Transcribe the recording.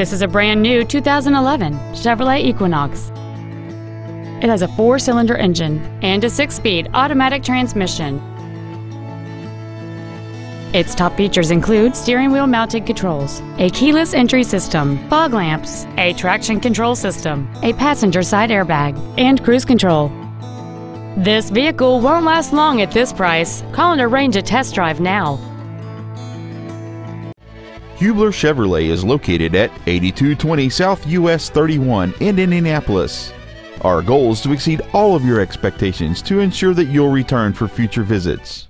This is a brand new 2011 Chevrolet Equinox. It has a 4-cylinder engine and a 6-speed automatic transmission. Its top features include steering wheel mounted controls, a keyless entry system, fog lamps, a traction control system, a passenger side airbag, and cruise control. This vehicle won't last long at this price. Call and arrange a test drive now. Hubler Chevrolet is located at 8220 South US 31 in Indianapolis. Our goal is to exceed all of your expectations to ensure that you'll return for future visits.